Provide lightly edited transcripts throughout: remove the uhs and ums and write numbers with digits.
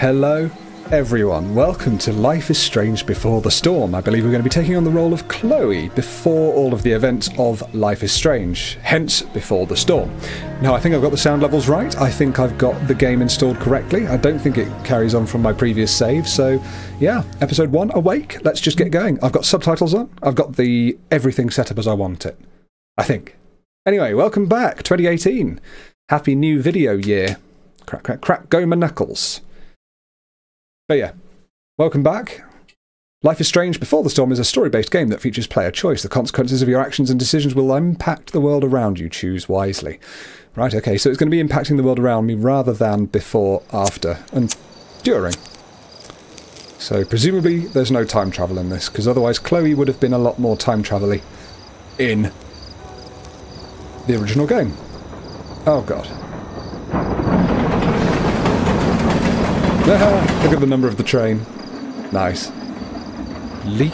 Hello, everyone. Welcome to Life is Strange: Before the Storm. I believe we're going to be taking on the role of Chloe before all of the events of Life is Strange, hence Before the Storm. Now, I think I've got the sound levels right. I think I've got the game installed correctly. I don't think it carries on from my previous save, so yeah, episode 1, awake. Let's just get going. I've got subtitles on. I've got the everything set up as I want it, I think. Anyway, welcome back, 2018. Happy new video year. Crack, crack, crack, go my knuckles. But yeah, welcome back. Life is Strange Before the Storm is a story-based game that features player choice. The consequences of your actions and decisions will impact the world around you. Choose wisely. Right, okay, so it's going to be impacting the world around me rather than before, after, and during. So presumably there's no time travel in this, because otherwise Chloe would have been a lot more time travel-y in the original game. Oh, God. Look at the number of the train. Nice. Leet.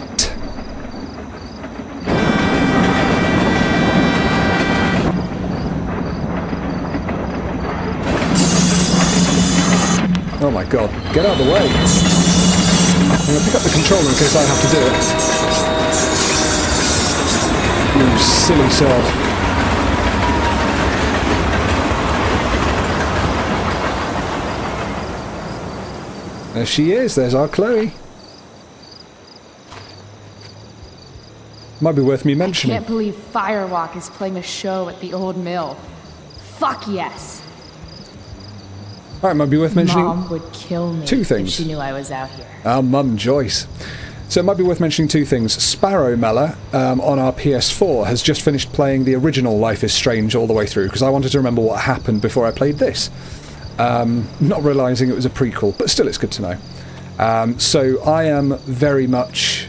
Oh my god. Get out of the way. I'm going to pick up the controller in case I have to do it. You silly sod. There she is, there's our Chloe. Might be worth me mentioning. I can't believe Firewalk is playing a show at the old mill. Fuck yes. Alright, might be worth mentioning. Mom would kill me two things. If she knew I was out here. Our mum, Joyce. So it might be worth mentioning two things. Sparrow Mella on our PS4 has just finished playing the original Life is Strange all the way through, because I wanted to remember what happened before I played this. Not realising it was a prequel, but still it's good to know. So I am very much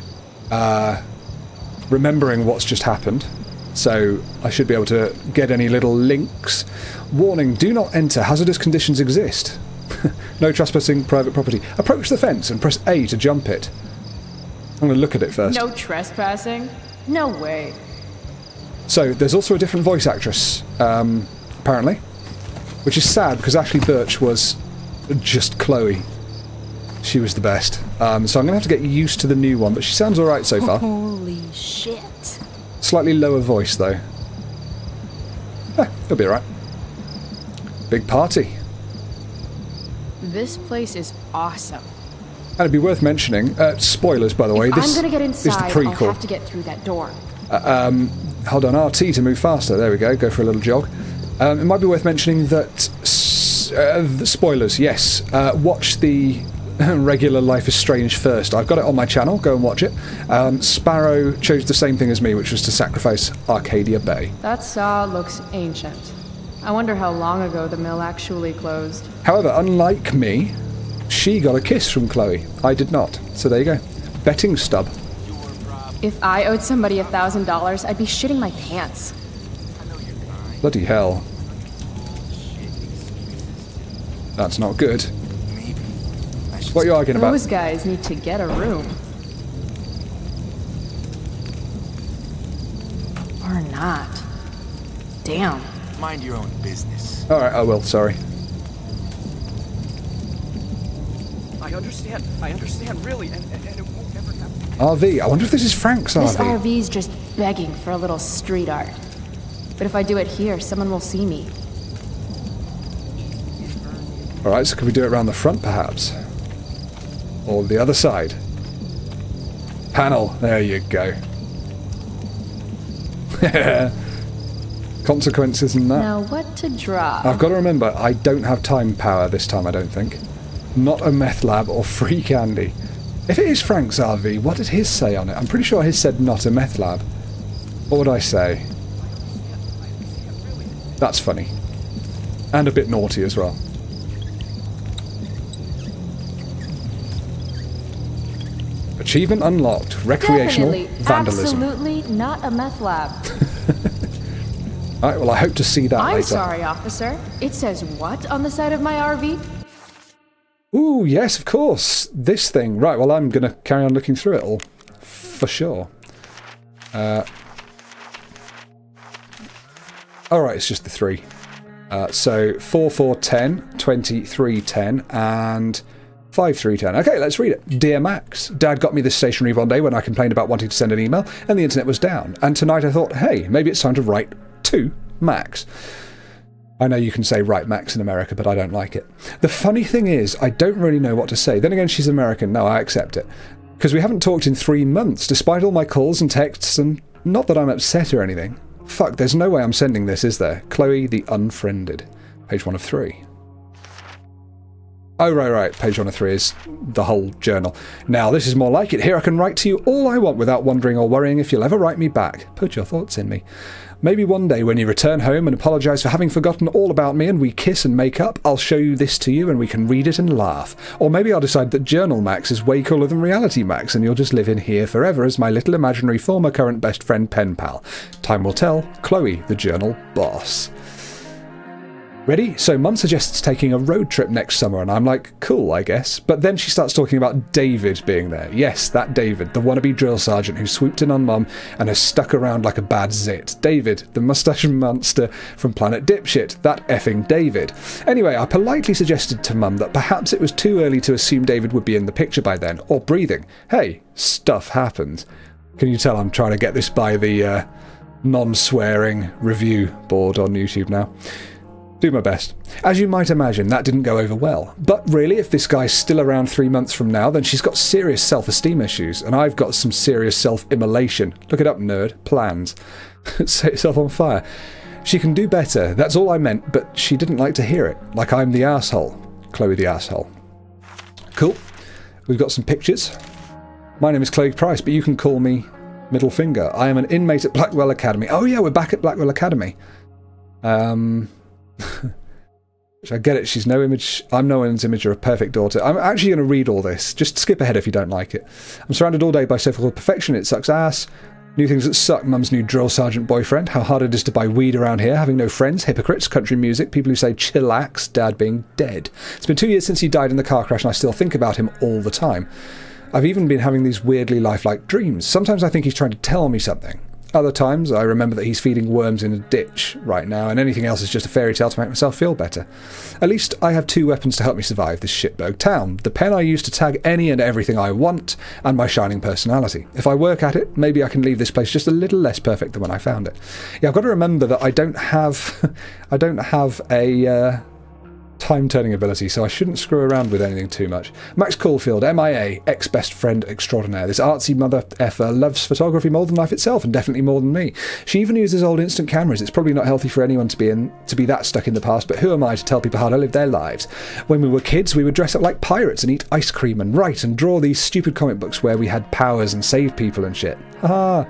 remembering what's just happened, so I should be able to get any little links. Warning, do not enter. Hazardous conditions exist. No trespassing private property. Approach the fence and press A to jump it. I'm going to look at it first. No trespassing? No way. So there's also a different voice actress, apparently. Which is sad, because Ashley Birch was just Chloe. She was the best. So I'm going to have to get used to the new one, but she sounds alright so far. Holy shit. Slightly lower voice, though. It'll be alright. Big party. This place is awesome. And it'd be worth mentioning, spoilers, by the way, this is the prequel. If I'm going to get inside, I'll have to get through that door. Hold on, RT to move faster. There we go, go for a little jog. It might be worth mentioning that, spoilers, yes, watch the regular Life is Strange first. I've got it on my channel, go and watch it. Sparrow chose the same thing as me, which was to sacrifice Arcadia Bay. That saw looks ancient. I wonder how long ago the mill actually closed. However, unlike me, she got a kiss from Chloe. I did not. So there you go. Betting stub. If I owed somebody $1,000, I'd be shitting my pants. Bloody hell. That's not good. What are you arguing about? Those guys need to get a room. Or not. Damn. Mind your own business. Alright, I will, sorry. I understand, really, and it won't ever happen. RV, I wonder if this is Frank's RV. This RV's just begging for a little street art. But if I do it here, someone will see me. Alright, so could we do it around the front, perhaps? Or the other side? Panel. There you go. Consequences and that. Now what to draw? I've got to remember, I don't have time power this time, I don't think. Not a meth lab or free candy. If it is Frank's RV, what did his say on it? I'm pretty sure his said not a meth lab. What would I say? That's funny. And a bit naughty as well. Achievement unlocked. Recreational vandalism. Absolutely not a meth lab. Alright, well I hope to see that later. I'm sorry, officer. It says what on the side of my RV? Ooh, yes, of course. This thing. Right, well I'm going to carry on looking through it all. For sure. Alright, it's just the three. So 4, 4, 10, 23, 10, and 5310. Okay, let's read it. Dear Max, Dad got me this stationery one day when I complained about wanting to send an email and the internet was down. And tonight I thought, hey, maybe it's time to write to Max. I know you can say "right, Max" in America, but I don't like it. The funny thing is, I don't really know what to say. Then again, she's American. No, I accept it. Because we haven't talked in 3 months, despite all my calls and texts, and not that I'm upset or anything. Fuck, there's no way I'm sending this, is there? Chloe the Unfriended. Page 1 of 3. Oh, right. Page 1 of 3 is the whole journal. Now, this is more like it. Here I can write to you all I want without wondering or worrying if you'll ever write me back. Put your thoughts in me. Maybe one day when you return home and apologise for having forgotten all about me and we kiss and make up, I'll show you this to you and we can read it and laugh. Or maybe I'll decide that Journal Max is way cooler than Reality Max and you'll just live in here forever as my little imaginary former current best friend pen pal. Time will tell. Chloe, the journal boss. Ready? So Mum suggests taking a road trip next summer and I'm like, cool, I guess. But then she starts talking about David being there. Yes, that David, the wannabe drill sergeant who swooped in on Mum and has stuck around like a bad zit. David, the moustache monster from Planet Dipshit. That effing David. Anyway, I politely suggested to Mum that perhaps it was too early to assume David would be in the picture by then, or breathing. Hey, stuff happens. Can you tell I'm trying to get this by the non-swearing review board on YouTube now? Do my best. As you might imagine, that didn't go over well. But really, if this guy's still around 3 months from now, then she's got serious self-esteem issues, and I've got some serious self-immolation. Look it up, nerd. Plans. Set yourself on fire. She can do better. That's all I meant, but she didn't like to hear it. Like I'm the asshole. Chloe the asshole. Cool. We've got some pictures. My name is Chloe Price, but you can call me Middle Finger. I am an inmate at Blackwell Academy. Oh yeah, we're back at Blackwell Academy. I get it, she's no image. I'm no one's image or a perfect daughter. I'm actually going to read all this. Just skip ahead if you don't like it. I'm surrounded all day by so-called perfection. It sucks ass. New things that suck. Mum's new drill sergeant boyfriend. How hard it is to buy weed around here. Having no friends. Hypocrites. Country music. People who say chillax. Dad being dead. It's been 2 years since he died in the car crash and I still think about him all the time. I've even been having these weirdly lifelike dreams. Sometimes I think he's trying to tell me something. Other times, I remember that he's feeding worms in a ditch right now, and anything else is just a fairy tale to make myself feel better. At least I have 2 weapons to help me survive this shitbird town. The pen I use to tag any and everything I want, and my shining personality. If I work at it, maybe I can leave this place just a little less perfect than when I found it. Yeah, I've got to remember that I don't have a time-turning ability, so I shouldn't screw around with anything too much. Max Caulfield, MIA, ex-best friend extraordinaire. This artsy mother effer loves photography more than life itself, and definitely more than me. She even uses old instant cameras. It's probably not healthy for anyone to be that stuck in the past, but who am I to tell people how to live their lives? When we were kids, we would dress up like pirates and eat ice cream and write and draw these stupid comic books where we had powers and saved people and shit. Haha.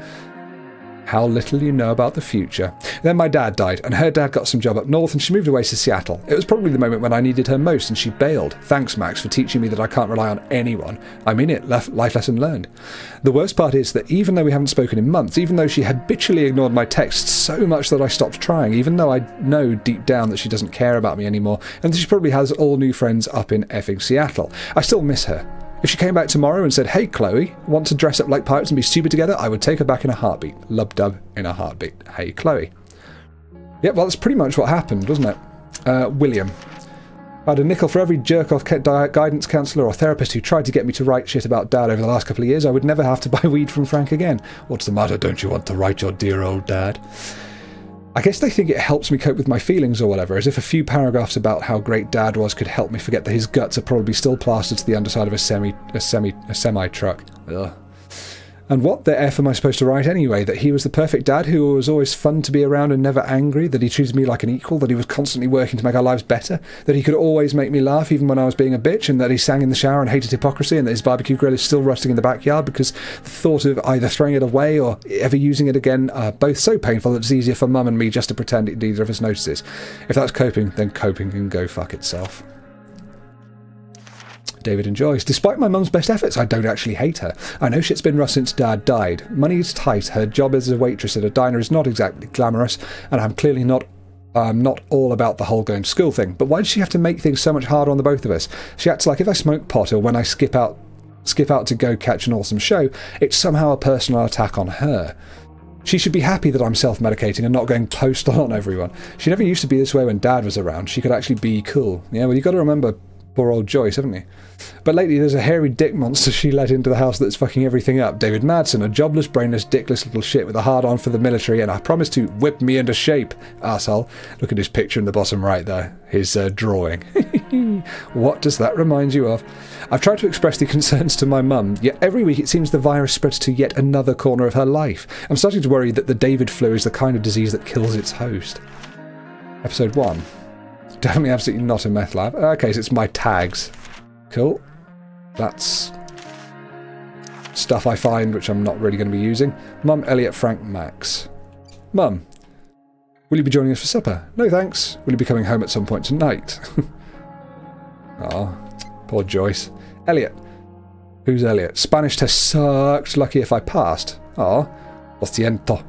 How little you know about the future. Then my dad died, and her dad got some job up north, and she moved away to Seattle. It was probably the moment when I needed her most, and she bailed. Thanks, Max, for teaching me that I can't rely on anyone. I mean it, life lesson learned. The worst part is that even though we haven't spoken in months, even though she habitually ignored my texts so much that I stopped trying, even though I know deep down that she doesn't care about me anymore, and that she probably has all new friends up in effing Seattle, I still miss her. If she came back tomorrow and said, hey, Chloe, want to dress up like pirates and be stupid together, I would take her back in a heartbeat. Lub-dub in a heartbeat. Hey, Chloe. Yep, well, that's pretty much what happened, wasn't it? William. I had a nickel for every jerk-off guidance counsellor or therapist who tried to get me to write shit about Dad over the last couple of years. I would never have to buy weed from Frank again. What's the matter? Don't you want to write your dear old dad? I guess they think it helps me cope with my feelings or whatever, as if a few paragraphs about how great Dad was could help me forget that his guts are probably still plastered to the underside of a semi truck. Ugh. And what the F am I supposed to write anyway? That he was the perfect dad who was always fun to be around and never angry? That he treated me like an equal? That he was constantly working to make our lives better? That he could always make me laugh even when I was being a bitch? And that he sang in the shower and hated hypocrisy? And that his barbecue grill is still rusting in the backyard because the thought of either throwing it away or ever using it again are both so painful that it's easier for Mum and me just to pretend it neither of us notices. If that's coping, then coping can go fuck itself. David and Joyce. Despite my mum's best efforts, I don't actually hate her. I know shit's been rough since Dad died. Money is tight, her job as a waitress at a diner is not exactly glamorous, and I'm clearly not all about the whole going to school thing. But why does she have to make things so much harder on the both of us? She acts like if I smoke pot or when I skip out to go catch an awesome show, it's somehow a personal attack on her. She should be happy that I'm self-medicating and not going postal on everyone. She never used to be this way when Dad was around. She could actually be cool. Yeah, well, you've got to remember poor old Joyce, haven't we? But lately there's a hairy dick monster she let into the house that's fucking everything up. David Madsen, a jobless, brainless, dickless little shit with a hard on for the military and a promise to whip me into shape, asshole. Look at his picture in the bottom right there. His drawing. What does that remind you of? I've tried to express the concerns to my mum, yet every week it seems the virus spreads to yet another corner of her life. I'm starting to worry that the David flu is the kind of disease that kills its host. Episode 1. Definitely absolutely not a meth lab. Okay, so it's my tags. Cool. That's stuff I find which I'm not really going to be using. Mum, Elliot, Frank, Max. Mum, will you be joining us for supper? No thanks. Will you be coming home at some point tonight? Oh, poor Joyce. Elliot. Who's Elliot? Spanish test sucked. Lucky if I passed. Oh, lo siento.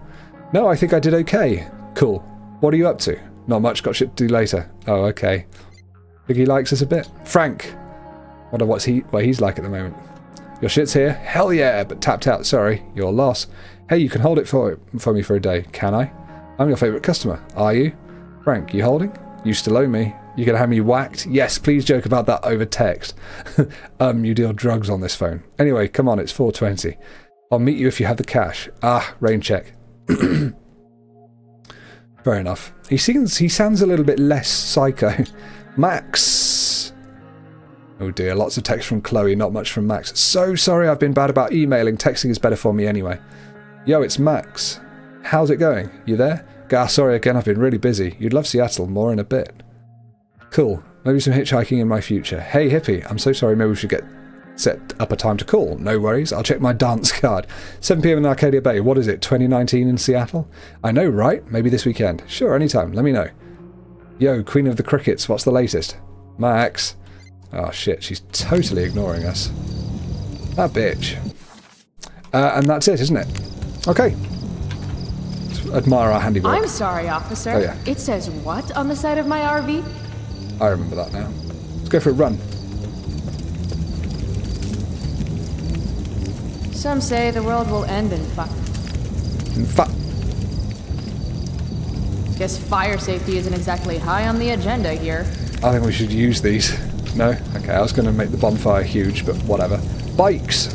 No, I think I did okay. Cool. What are you up to? Not much. Got shit to do later. Oh, okay. Think he likes us a bit? Frank. Wonder what he's like at the moment. Your shit's here? Hell yeah, but tapped out. Sorry, your loss. Hey, you can hold it for me for a day, can I? I'm your favourite customer. Are you? Frank, you holding? You still owe me. You gonna have me whacked? Yes, please joke about that over text. You deal drugs on this phone. Anyway, come on, it's 4:20. I'll meet you if you have the cash. Ah, rain check. Fair enough. He sounds a little bit less psycho. Max. Oh dear, lots of text from Chloe, not much from Max. So sorry I've been bad about emailing. Texting is better for me anyway. Yo, it's Max. How's it going? You there? Gah, sorry again, I've been really busy. You'd love Seattle, more in a bit. Cool. Maybe some hitchhiking in my future. Hey, hippie. I'm so sorry, maybe we should get set up a time to call. No worries. I'll check my dance card. 7 p.m. in Arcadia Bay. What is it, 2019 in Seattle? I know, right? Maybe this weekend. Sure, anytime. Let me know. Yo, Queen of the Crickets. What's the latest? Max. Oh shit, she's totally ignoring us. That bitch. And that's it, isn't it? Okay. Let's admire our handiwork. I'm sorry, officer. Oh, yeah. It says what on the side of my RV? I remember that now. Let's go for a run. Some say the world will end in fuck. In fuck. Guess fire safety isn't exactly high on the agenda here. I think we should use these. No? Okay, I was going to make the bonfire huge, but whatever. Bikes!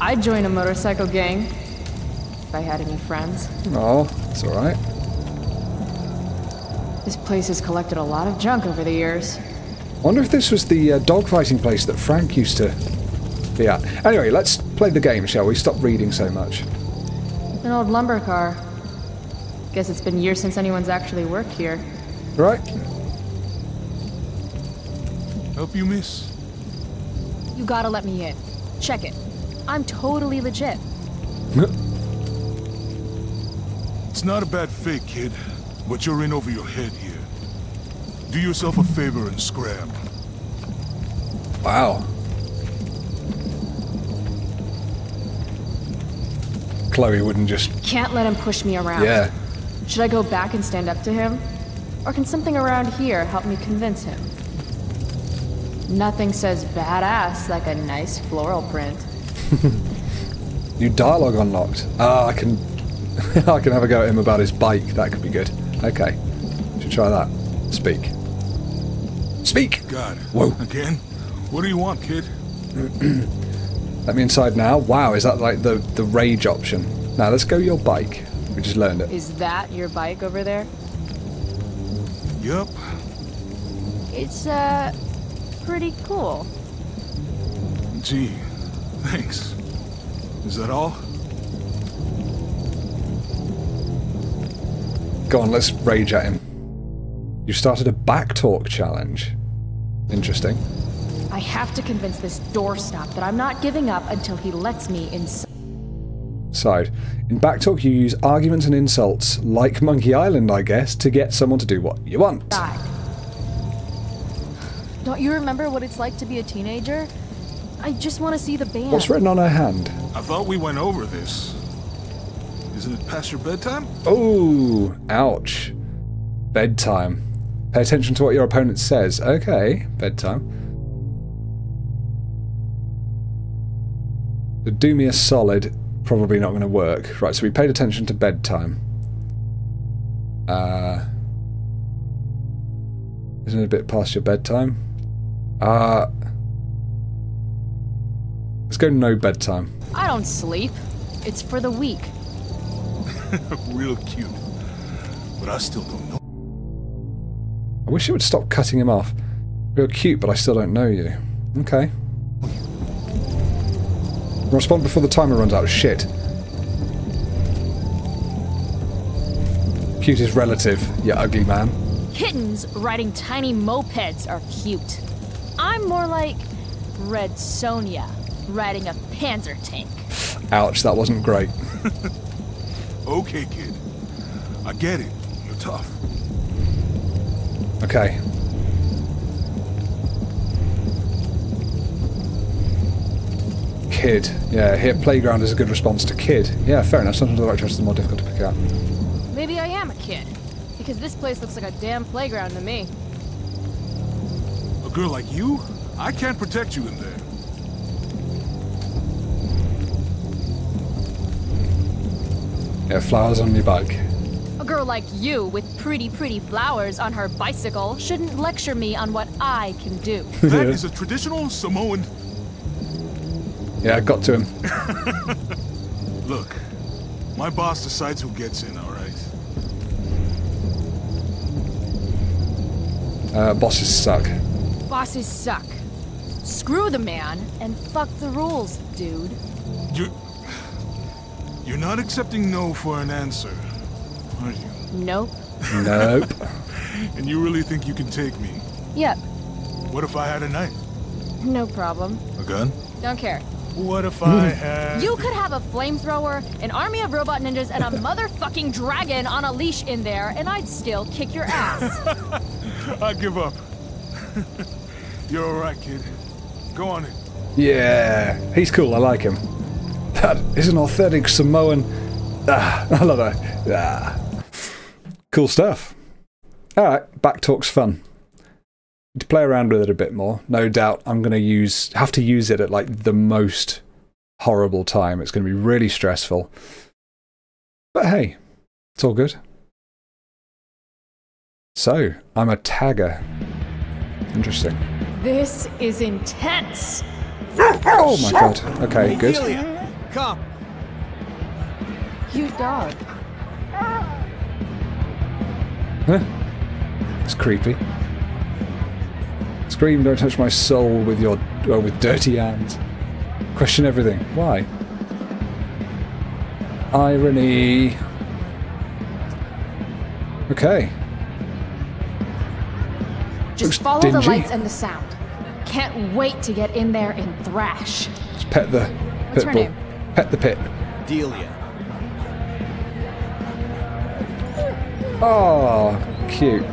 I'd join a motorcycle gang. If I had any friends. Oh, that's alright. This place has collected a lot of junk over the years. I wonder if this was the dogfighting place that Frank used to be at. Anyway, let's play the game, shall we? Stop reading so much. An old lumber car. Guess it's been years since anyone's actually worked here. Right. Help you, miss? You gotta let me in. Check it. I'm totally legit. It's not a bad fake, kid, but you're in over your head here. Do yourself a favor and scram. Wow. Chloe wouldn't just... Can't let him push me around. Yeah. Should I go back and stand up to him? Or can something around here help me convince him? Nothing says badass like a nice floral print. New dialogue unlocked. Ah, I can have a go at him about his bike. That could be good. Okay, should try that. Speak. Speak. God. Whoa. Again? What do you want, kid? Let me inside now. Wow, is that like the rage option? Now let's go your bike. We just learned it. Is that your bike over there? Yup. It's pretty cool. Gee, thanks. Is that all? Go on, let's rage at him. You started a backtalk challenge. Interesting. I have to convince this doorstop that I'm not giving up until he lets me inside. In backtalk, you use arguments and insults, like Monkey Island, I guess, to get someone to do what you want. Don't you remember what it's like to be a teenager? I just want to see the band. What's written on her hand? I thought we went over this. Isn't it past your bedtime? Oh, ouch. Bedtime. Pay attention to what your opponent says. Okay, bedtime. The do me a solid, probably not going to work. Right, so we paid attention to bedtime. Isn't it a bit past your bedtime? Let's go no bedtime. I don't sleep. It's for the weak. Real cute. But I still don't know. I wish it would stop cutting him off. Real cute, but I still don't know you. Okay. Respond before the timer runs out. Shit. Cutest relative, you ugly man. Kittens riding tiny mopeds are cute. I'm more like Red Sonja riding a panzer tank. Ouch, that wasn't great. Okay, kid. I get it. You're tough. Okay. Kid. Yeah, here, playground is a good response to kid. Yeah, fair enough. Sometimes the right choice is more difficult to pick out. Maybe I am a kid. Because this place looks like a damn playground to me. A girl like you? I can't protect you in there. Yeah, flowers on your bike. A girl like you with pretty flowers on her bicycle shouldn't lecture me on what I can do. That is a traditional Samoan. Yeah, I got to him. Look, my boss decides who gets in, all right? Bosses suck. Bosses suck. Screw the man and fuck the rules, dude. You're not accepting no for an answer, are you? Nope. Nope. And you really think you can take me? Yep. What if I had a knife? No problem. A gun? Don't care. What if I had... You could have a flamethrower, an army of robot ninjas, and a motherfucking dragon on a leash in there, and I'd still kick your ass. I give up. You're alright, kid. Go on it. Yeah. He's cool. I like him. That is an authentic Samoan. Ah, I love that. Ah. Cool stuff. Alright, backtalk's fun. Need to play around with it a bit more. No doubt I'm going to have to use it at like the most horrible time. It's going to be really stressful. But hey, it's all good. So, I'm a tagger. Interesting. This is intense. Oh my god. Okay, good. Come. You dog. Huh? It's creepy. Scream, don't touch my soul with your with dirty hands. Question everything. Why? Irony. Okay. Just follow the lights and the sound. Can't wait to get in there and thrash. Just pet the pit bull. Pet the pit. Delia. Oh, cute.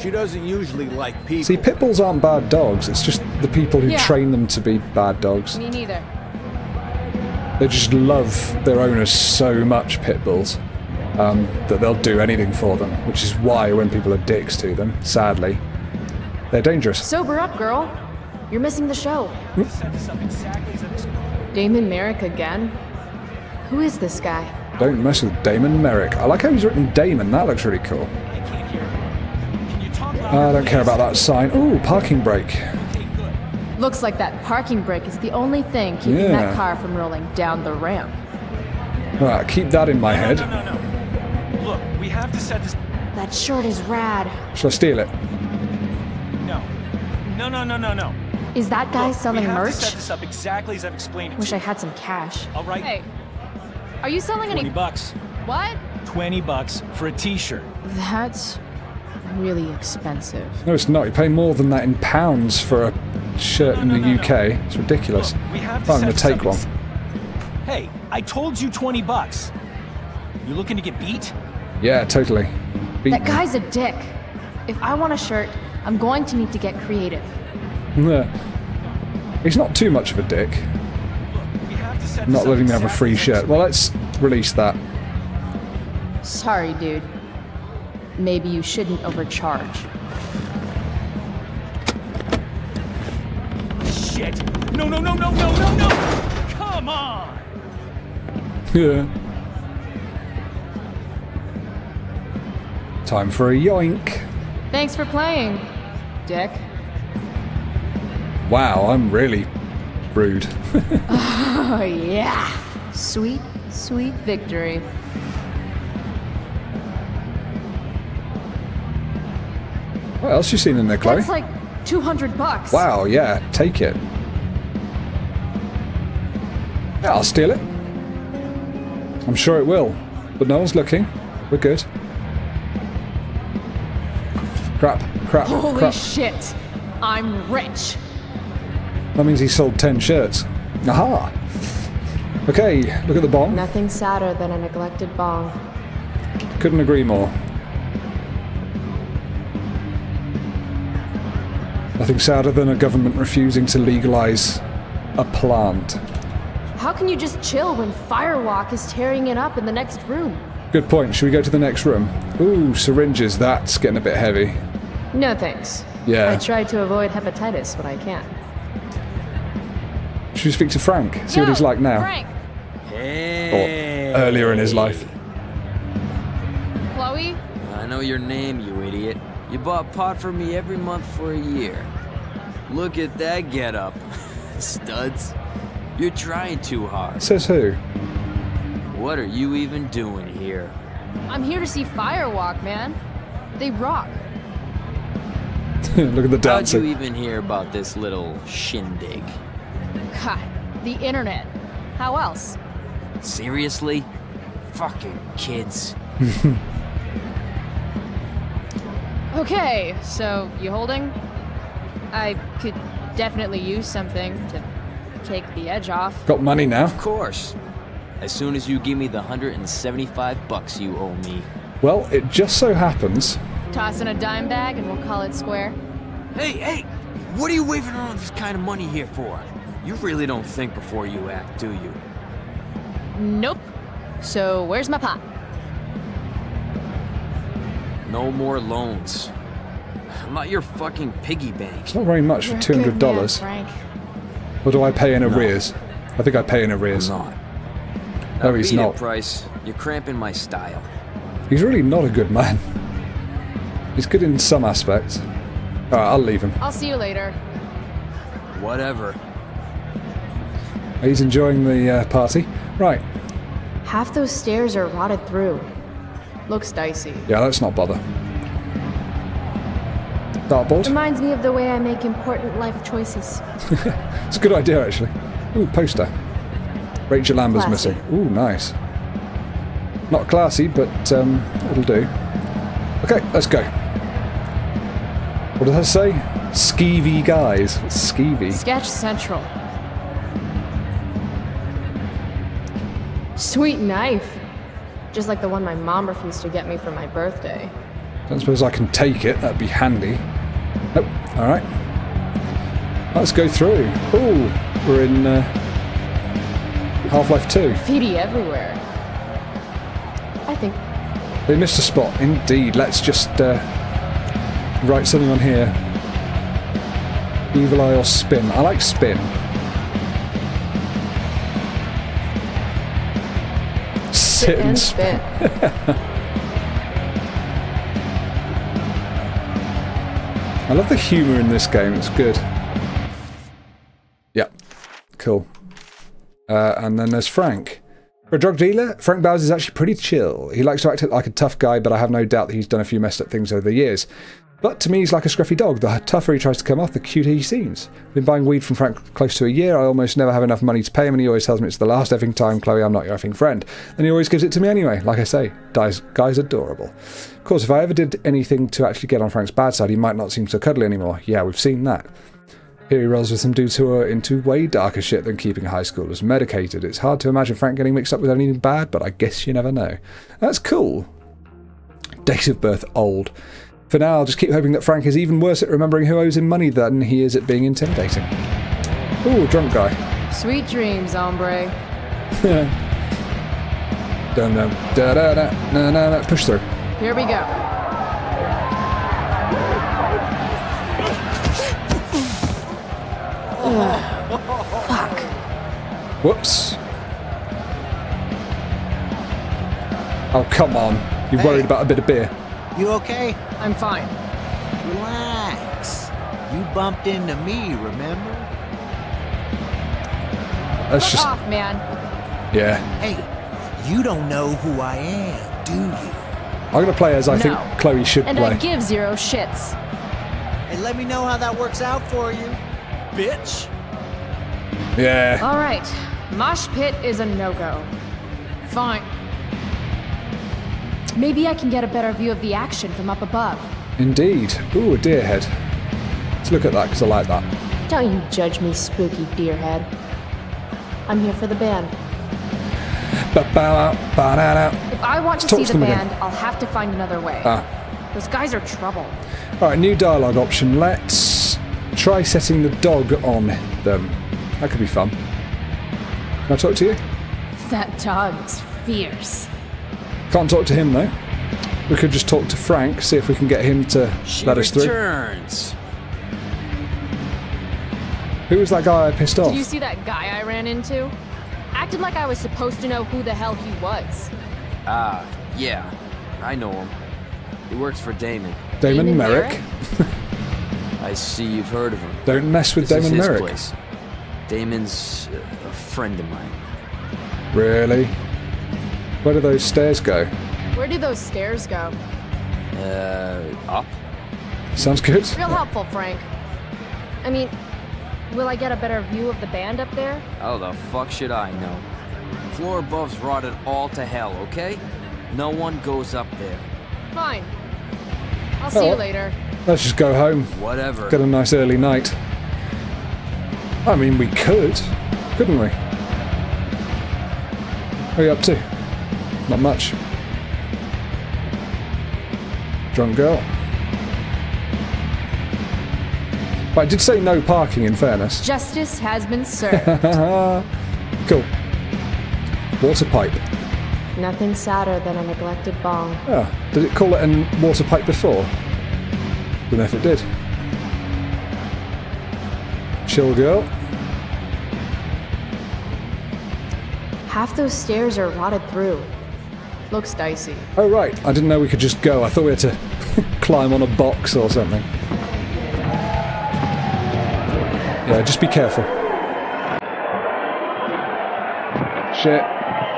She doesn't usually like people. See, pit bulls aren't bad dogs. It's just the people who train them to be bad dogs. Me neither. They just love their owners so much, pit bulls, that they'll do anything for them, which is why when people are dicks to them, sadly, they're dangerous. Sober up, girl. You're missing the show. Damon Merrick again? Who is this guy? Don't mess with Damon Merrick. I like how he's written Damon. That looks really cool. I don't care about that sign. Ooh, parking brake. Looks like that parking brake is the only thing keeping that car from rolling down the ramp. Alright, keep that in my head. No. Look, we have to set this... That shirt is rad. Shall I steal it? No. Is that guy selling merch? To set this up exactly as I've explained. Wish I had some cash. All right. Hey, are you selling any... $20. What? $20 for a t-shirt. That's... really expensive. No, it's not. You pay more than that in pounds for a shirt in the UK. It's ridiculous. Look, I'm going to take one. Hey, I told you $20. You looking to get beat? Yeah, totally. That guy's a dick. If I want a shirt, I'm going to need to get creative. He's not too much of a dick. Not letting me have a free shirt. Well, let's release that. Sorry, dude. Maybe you shouldn't overcharge. Shit! No! Come on! Yeah. Time for a yoink. Thanks for playing, Dick. Wow, I'm really rude. Oh, yeah. Sweet, sweet victory. What else you seen in there, Chloe? That's like $200. Wow, yeah, take it. Yeah, I'll steal it. I'm sure it will. But no one's looking. We're good. Crap, crap, holy crap. Shit. I'm rich. That means he sold 10 shirts. Aha! Okay, look at the bong. Nothing sadder than a neglected bong. Couldn't agree more. Nothing sadder than a government refusing to legalize a plant. How can you just chill when Firewalk is tearing it up in the next room? Good point. Should we go to the next room? Ooh, syringes. That's getting a bit heavy. No thanks. Yeah. I try to avoid hepatitis when I can. Should we speak to Frank? See what he's like now. Frank. Hey. Or earlier in his life. Chloe? I know your name, you idiot. You bought pot for me every month for a year. Look at that getup. Studs. You're trying too hard. Says who? What are you even doing here? I'm here to see Firewalk, man. They rock. Look at the dancer. How'd you even hear about this little shindig? God, the internet. How else? Seriously? Fucking kids. Okay, so you holding? I could definitely use something to take the edge off. Got money now? Of course. As soon as you give me the $175 you owe me. Well, it just so happens. Toss in a dime bag and we'll call it square. Hey, hey! What are you waving around this kind of money here for? You really don't think before you act, do you? Nope. So where's my pot? No more loans. I'm not your fucking piggy bank. It's not very much for $200. Or do I pay in arrears? I think I pay in arrears. I'm not. No, he's not. Price, you're cramping my style. He's really not a good man. He's good in some aspects. Alright, I'll leave him. I'll see you later. Whatever. He's enjoying the party. Right. Half those stairs are rotted through. Looks dicey. Yeah, let's not bother. Dartboard. Reminds me of the way I make important life choices. It's a good idea, actually. Ooh, poster. Rachel Lambert's classy. Missing. Ooh, nice. Not classy, but it'll do. Okay, let's go. What does that say? Skeevy guys. What's skeevy? Sketch Central. Sweet knife. Just like the one my mom refused to get me for my birthday. Don't suppose I can take it. That'd be handy. Nope. All right. Let's go through. Ooh, we're in... Half-Life 2. Graffiti everywhere. I think. They missed a spot, indeed. Let's just write something on here. Evil Eye or Spin. I like Spin. Sit and spin. I love the humour in this game. It's good. Yeah. Cool. And then there's Frank. For a drug dealer, Frank Bowers is actually pretty chill. He likes to act like a tough guy, but I have no doubt that he's done a few messed up things over the years. But to me, he's like a scruffy dog. The tougher he tries to come off, the cuter he seems. I've been buying weed from Frank for close to a year. I almost never have enough money to pay him, and he always tells me it's the last effing time, Chloe, I'm not your effing friend. And he always gives it to me anyway. Like I say, guy's adorable. Of course, if I ever did anything to actually get on Frank's bad side, he might not seem so cuddly anymore. Yeah, we've seen that. Here he rolls with some dudes who are into way darker shit than keeping high schoolers medicated. It's hard to imagine Frank getting mixed up with anything bad, but I guess you never know. That's cool. Date of birth old. For now, I'll just keep hoping that Frank is even worse at remembering who owes him money than he is at being intimidating. Ooh, drunk guy. Sweet dreams, hombre. Dun dun da da da na na na. Push through. Here we go. Oh, fuck. Whoops. Oh, come on. You're worried about a bit of beer. You okay? I'm fine. Relax. You bumped into me, remember? That's just off, man. Yeah. Hey, you don't know who I am, do you? I'm gonna play as I think Chloe should play. And I give zero shits. Hey, let me know how that works out for you, bitch. Yeah. All right. Mosh pit is a no-go. Fine. Maybe I can get a better view of the action from up above. Indeed. Ooh, a deer head. Let's look at that, because I like that. Don't you judge me, spooky deer head. I'm here for the band. If I want to see the band, I'll have to find another way. Those guys are trouble. All right, new dialogue option. Let's try setting the dog on them. That could be fun. Can I talk to you? That dog is fierce. Can't talk to him though. We could just talk to Frank, see if we can get him to let us through. Who was that guy I pissed off? Did you see that guy I ran into? Acted like I was supposed to know who the hell he was. Ah, yeah. I know him. He works for Damon. Damon Merrick? I see you've heard of him. Don't mess with Damon Merrick. Place. Damon's a friend of mine. Really? Where do those stairs go? Where do those stairs go? Up. Sounds good. Real helpful, Frank. I mean, will I get a better view of the band up there? Oh, the fuck should I know? The floor above's rotted all to hell, okay? No one goes up there. Fine. I'll see you later. Let's just go home. Whatever. Got a nice early night. I mean, we could, couldn't we? What are you up to? Not much. Drunk girl. But I did say no parking, in fairness. Justice has been served. Cool. Water pipe. Nothing sadder than a neglected bong. Oh, did it call it a water pipe before? Don't know if it did. Chill girl. Half those stairs are rotted through. Looks dicey. Oh right, I didn't know we could just go. I thought we had to climb on a box or something. Yeah, just be careful. Shit.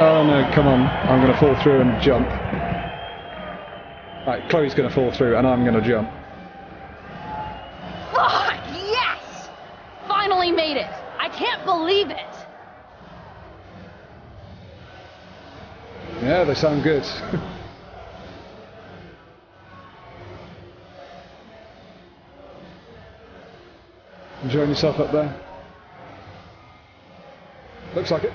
Oh no, come on. I'm gonna fall through and jump. Right, Chloe's gonna fall through and I'm gonna jump. Made it. I can't believe it. Yeah, they sound good. Enjoying yourself up there? Looks like it.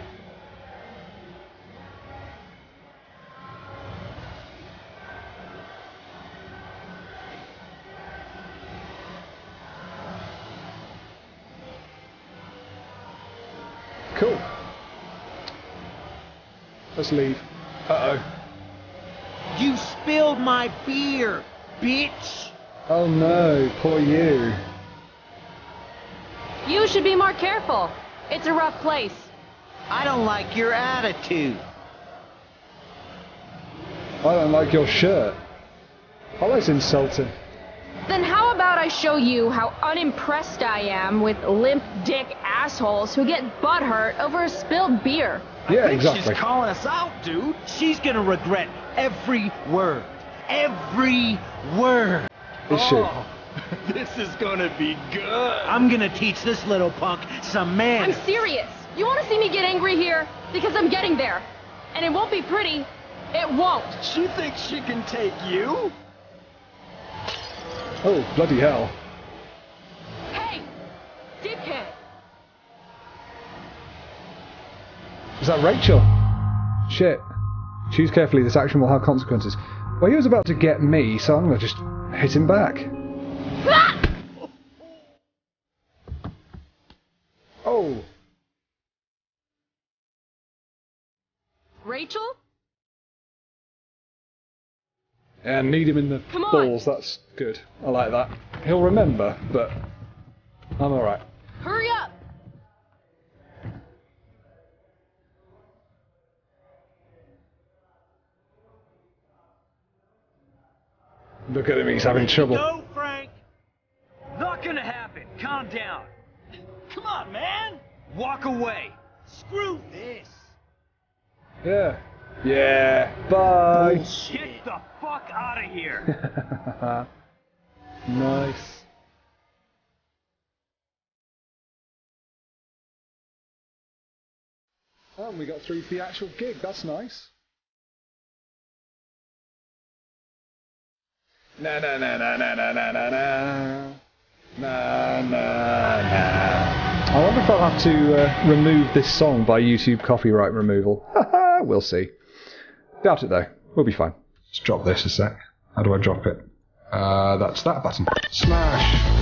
Cool. Let's leave. Uh-oh. You spilled my beer, bitch! Oh no, poor you. You should be more careful. It's a rough place. I don't like your attitude. I don't like your shirt. Oh, that's insulting. Then how about I show you how unimpressed I am with limp dick assholes who get butthurt over a spilled beer? Yeah, exactly. She's calling us out, dude. She's gonna regret every word. Every word. Is she? Oh, this is gonna be good. I'm gonna teach this little punk some manners. I'm serious. You wanna see me get angry here? Because I'm getting there. And it won't be pretty. It won't. She thinks she can take you? Oh, bloody hell. Hey! Dickhead! Is that Rachel? Shit. Choose carefully, this action will have consequences. Well, he was about to get me, so I'm gonna just hit him back. Ah! Oh! Rachel? And need him in the balls, that's good. I like that. He'll remember, but I'm alright. Hurry up! Look at him, he's having trouble. Go, Frank! Not gonna happen. Calm down. Come on, man. Walk away. Screw this. Yeah. Yeah. Bye. Bullshit. Get the fuck out of here. Nice. Oh, and we got through the actual gig. That's nice. Na na na na na na na na na na na. I wonder if I'll have to remove this song by YouTube copyright removal. Haha, we'll see. Doubt it though. We'll be fine. Let's drop this a sec. How do I drop it? That's that button. Smash.